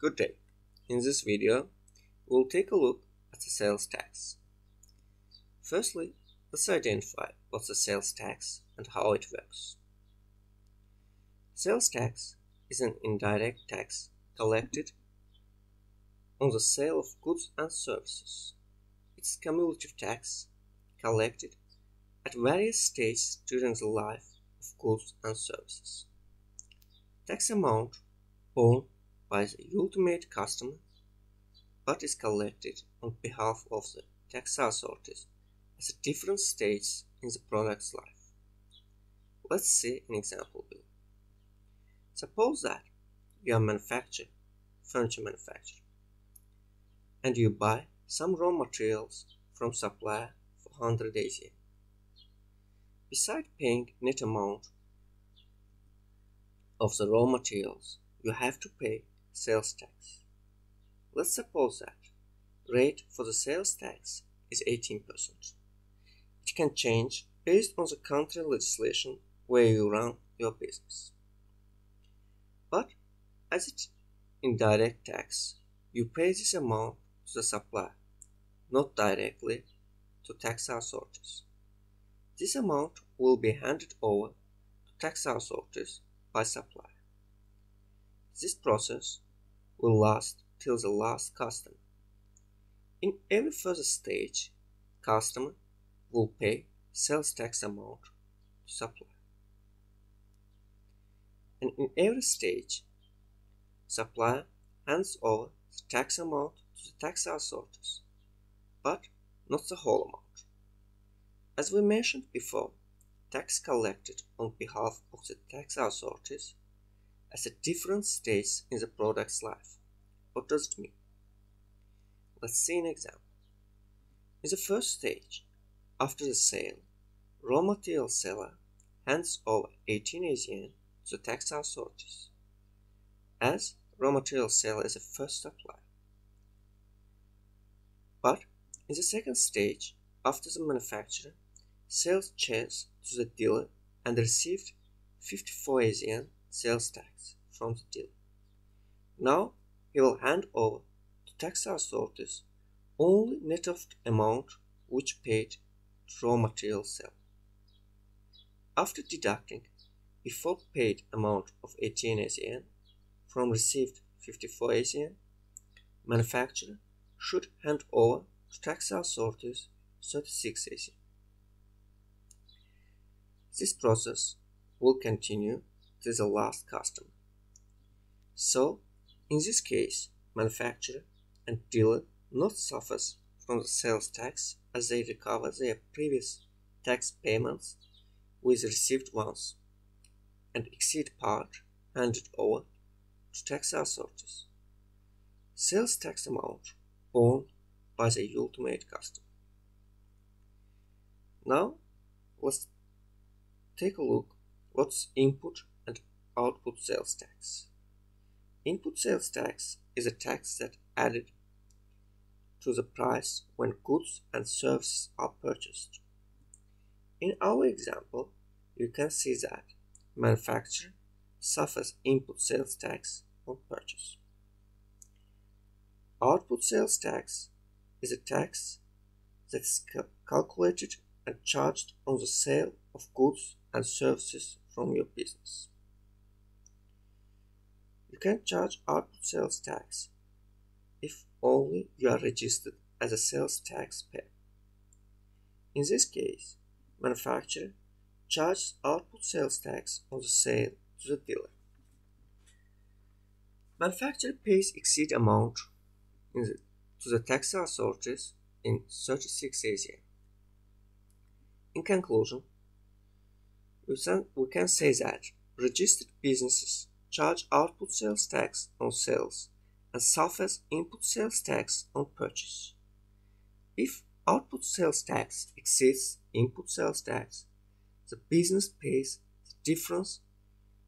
Good day. In this video, we'll take a look at the sales tax. Firstly, let's identify what's the sales tax and how it works. Sales tax is an indirect tax collected on the sale of goods and services. It's a cumulative tax collected at various stages during the life of goods and services. Tax amount borne by the ultimate customer, but is collected on behalf of the tax authorities at the different stages in the product's life. Let's see an example bill. Suppose that you are a furniture manufacturer, and you buy some raw materials from supplier for 100 AZA. Besides paying net amount of the raw materials, you have to pay sales tax. Let's suppose that rate for the sales tax is 18%. It can change based on the country legislation where you run your business. But as it's indirect tax, you pay this amount to the supplier, not directly to tax authorities. This amount will be handed over to tax authorities by supplier. This process will last till the last customer. In every further stage, customer will pay sales tax amount to supplier. And in every stage, supplier hands over the tax amount to the tax authorities, but not the whole amount. As we mentioned before, tax collected on behalf of the tax authorities at the different stages in the product's life. What does it mean? Let's see an example. In the first stage, after the sale, raw material seller hands over 18 AZN to the tax authorities, as raw material seller is the first supplier. But in the second stage, after the manufacturer, sales changed to the dealer and received 54 AZN sales tax from the dealer. Now he will hand over to tax authorities only net of the amount which paid to raw material seller. After deducting before paid amount of 18 AZN from received 54 AZN, manufacturer should hand over to tax authorities 36 AZN. This process will continue to the last customer. So, in this case, manufacturer and dealer not suffers from the sales tax as they recover their previous tax payments with received ones and exceed part handed over to tax authorities. Sales tax amount borne by the ultimate customer. Now, let's take a look what's input and output sales tax. Input sales tax is a tax that added to the price when goods and services are purchased. In our example, you can see that manufacturer suffers input sales tax on purchase. Output sales tax is a tax that is calculated and charged on the sale of goods and services from your business. You can charge output sales tax if only you are registered as a sales taxpayer. In this case, manufacturer charges output sales tax on the sale to the dealer. Manufacturer pays exceed amount to the tax authorities in 36 AZN. In conclusion, we can say that registered businesses charge output sales tax on sales and suffers input sales tax on purchase. If output sales tax exceeds input sales tax, the business pays the difference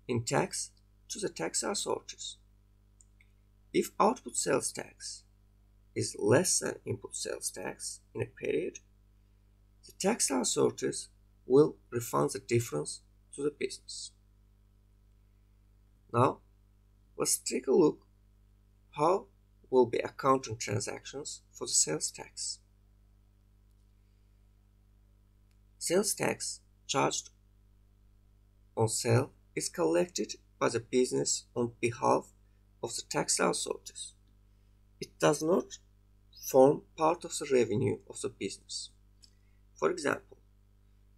in tax to the tax authorities. If output sales tax is less than input sales tax in a period, the tax authorities will refund the difference to the business. Now, let's take a look how we'll be accounting transactions for the sales tax. Sales tax charged on sale is collected by the business on behalf of the tax authorities. It does not form part of the revenue of the business. For example,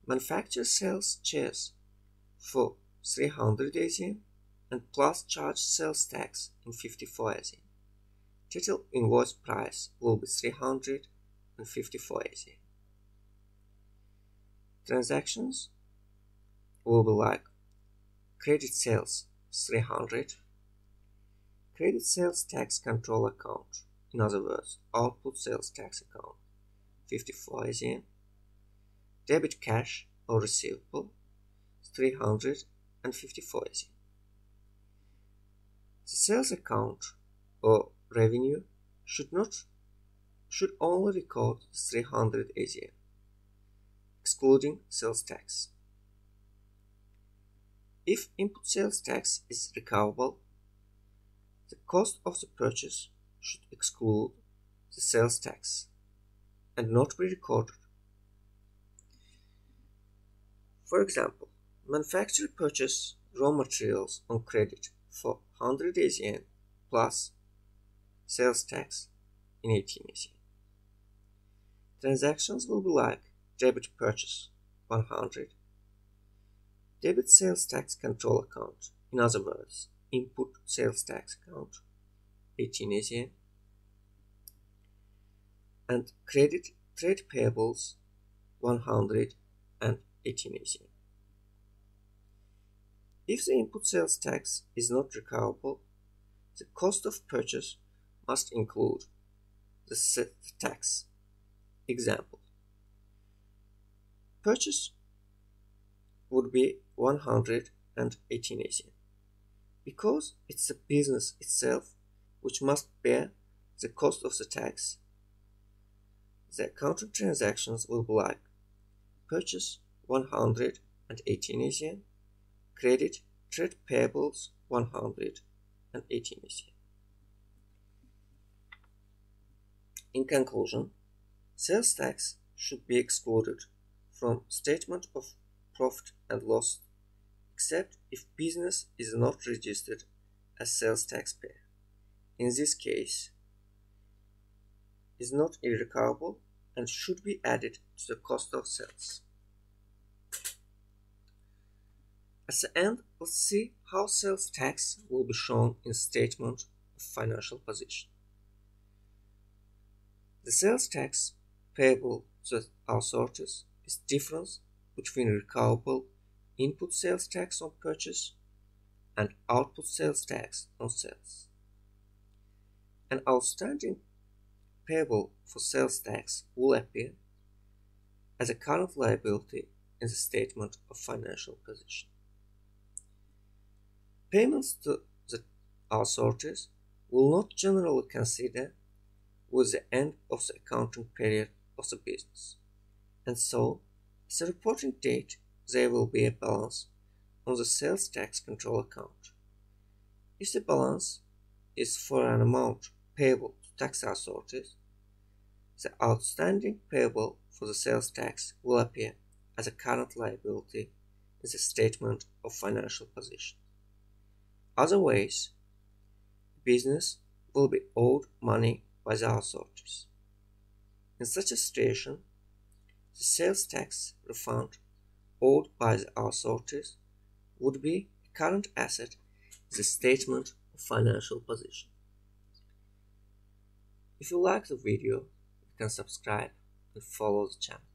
manufacturer sells chairs for 300 ASEAN and plus charged sales tax in 54 ASEAN. Total invoice price will be 354 ASEAN. Transactions will be like credit sales 300, credit sales tax control account, in other words, output sales tax account 54 ASEAN, debit cash or receivable 354 ASEAN. The sales account or revenue should only record 300 ASEAN, excluding sales tax. If input sales tax is recoverable, the cost of the purchase should exclude the sales tax and not be recorded. For example, manufacturer purchased raw materials on credit for 100 ASEAN plus sales tax in 18 ASEAN. Transactions will be like debit purchase 100, debit sales tax control account, in other words, input sales tax account 18 ASEAN, and credit trade payables 100 and 18 ASEAN. If the input sales tax is not recoverable, the cost of purchase must include the set tax. Example: purchase would be 118 ASEAN, because it's the business itself which must bear the cost of the tax. The accounting transactions will be like purchase 118 ASEAN, credit trade payables 118 ASEAN. In conclusion, sales tax should be excluded from statement of profit and loss, except if business is not registered as sales taxpayer. In this case, is not irrecoverable and should be added to the cost of sales. At the end, let's see how sales tax will be shown in statement of financial position. The sales tax payable to authorities is difference between recoverable input sales tax on purchase and output sales tax on sales. An outstanding payable for sales tax will appear as a current liability in the statement of financial position. Payments to the authorities will not generally consider with the end of the accounting period of the business, and so as a reporting date there will be a balance on the sales tax control account. If the balance is for an amount payable to tax authorities, the outstanding payable for the sales tax will appear as a current liability in the statement of financial position. Otherwise, the business will be owed money by the authorities. In such a situation, the sales tax refund owed by the authorities would be a current asset in the statement of financial position. If you like the video, you can subscribe and follow the channel.